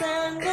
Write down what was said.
sun.